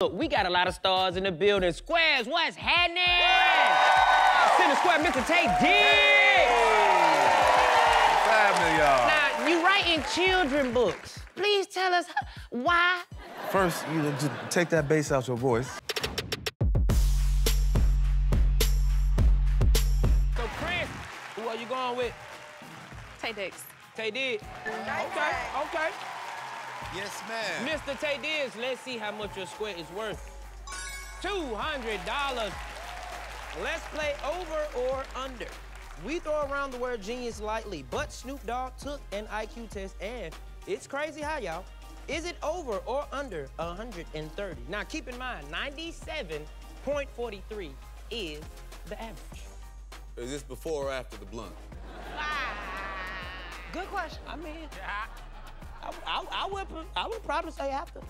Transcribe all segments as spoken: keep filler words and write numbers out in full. Look, we got a lot of stars in the building. Squares, what's happening? Yeah. Center Square, Mister Taye Diggs. What's happening, y'all? Now, you write in children books. Please tell us why. First, you know, just take that bass out your voice. So, Chris, who are you going with? Taye Diggs. Taye Diggs. Nice. Okay, okay. Yes, ma'am. Mister Taye Diggs, let's see how much your square is worth. two hundred dollars. Let's play over or under. We throw around the word genius lightly, but Snoop Dogg took an I Q test, and it's crazy how, y'all. Is it over or under one hundred thirty? Now, keep in mind, ninety-seven point four three is the average. Is this before or after the blunt? Wow. Good question. I mean... Yeah. I, I, I, would, I would probably say after.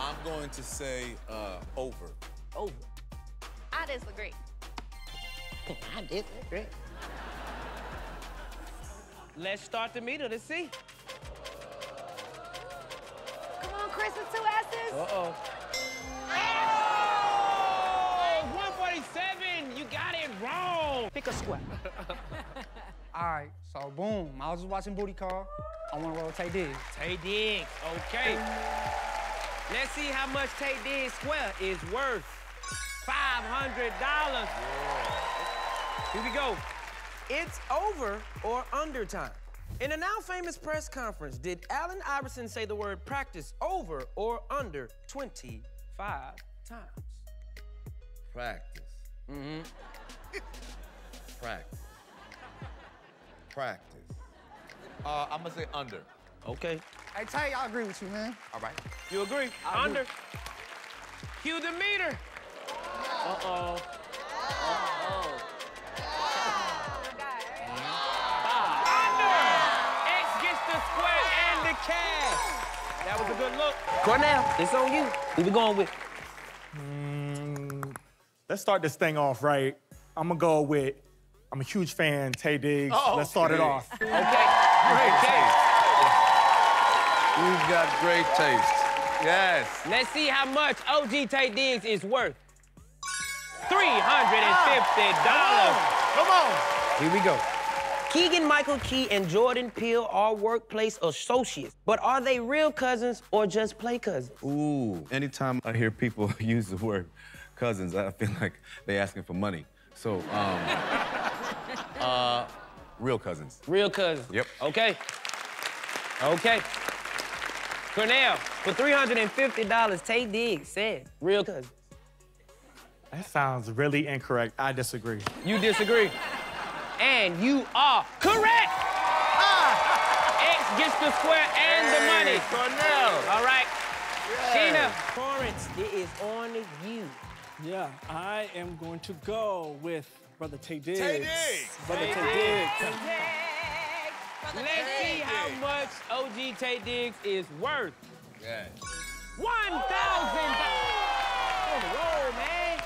I'm going to say uh, over. Over. I disagree. I disagree. Let's start the meter to see. Come on, Chris, with two S's. Uh-oh. Oh! one forty-seven, you got it wrong. Pick a square. All right, so boom, I was just watching Booty Call. I want to roll Taye Diggs. Taye Diggs, okay. Let's see how much Taye Diggs square is worth. five hundred dollars. Yeah. Here we go. It's over or under time. In a now famous press conference, did Allen Iverson say the word practice over or under twenty-five times? Practice. Mm-hmm. Practice. Practice. Uh, I'm gonna say under. Okay. Hey, Taye, I agree with you, man. All right. You agree? I under. Agree. Cue the meter. Uh-oh. Uh-oh. Oh, under! X gets the square and the cash. That was a good look. Cornell, it's on you. Who we going with? Mm, let's start this thing off right. I'm gonna go with, I'm a huge fan, Taye Diggs. Uh-oh. Let's start it off. Okay. Great taste. You've got great taste. Yes. Let's see how much O G Taye Diggs is worth. three hundred fifty dollars. Oh, come on. Here we go. Keegan Michael Key and Jordan Peele are workplace associates, but are they real cousins or just play cousins? Ooh. Anytime I hear people use the word cousins, I feel like they're asking for money. So, um... uh, real cousins. Real cousins. Yep. Okay. Okay. Cornell, for three hundred fifty dollars, Taye Diggs said real cousins. That sounds really incorrect. I disagree. You disagree. And you are correct! Ah. X gets the square and hey, the money. Cornell. All right. Yeah. Sheena Florence, it is on you. Yeah, I am going to go with Brother Taye Diggs. Taye Diggs. Brother Taye, Taye Diggs. Diggs. Brother Let's Taye see Diggs. How much O G Taye Diggs is worth. Yes. one thousand dollars. Oh, word, man.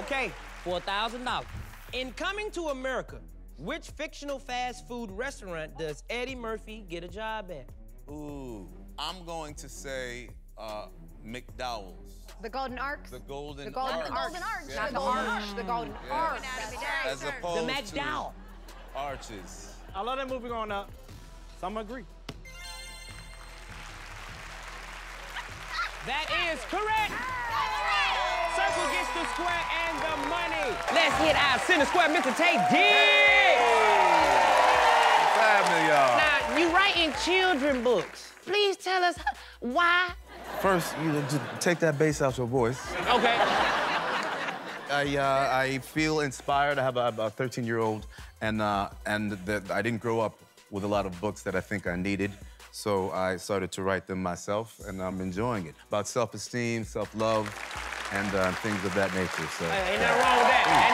Okay, four thousand dollars. In Coming to America, which fictional fast food restaurant does Eddie Murphy get a job at? Ooh, I'm going to say uh, McDowell's. The Golden Arch. The Golden Arch. The Golden Arch. Not the Arch. The Golden Arch. As opposed to McDowell. Arches. I love that movie growing up, so I'm gonna agree. That is correct. Circle gets the square and the money. Let's hit our center square, Mister Taye Diggs. Family, y'all. Now you write in children books. Please tell us why. First, you just take that bass out your voice. Okay. I, uh, I feel inspired. I have a thirteen-year-old, and, uh, and the, I didn't grow up with a lot of books that I think I needed, so I started to write them myself, and I'm enjoying it. About self-esteem, self-love, and uh, things of that nature, so... Hey, ain't nothing wrong with that.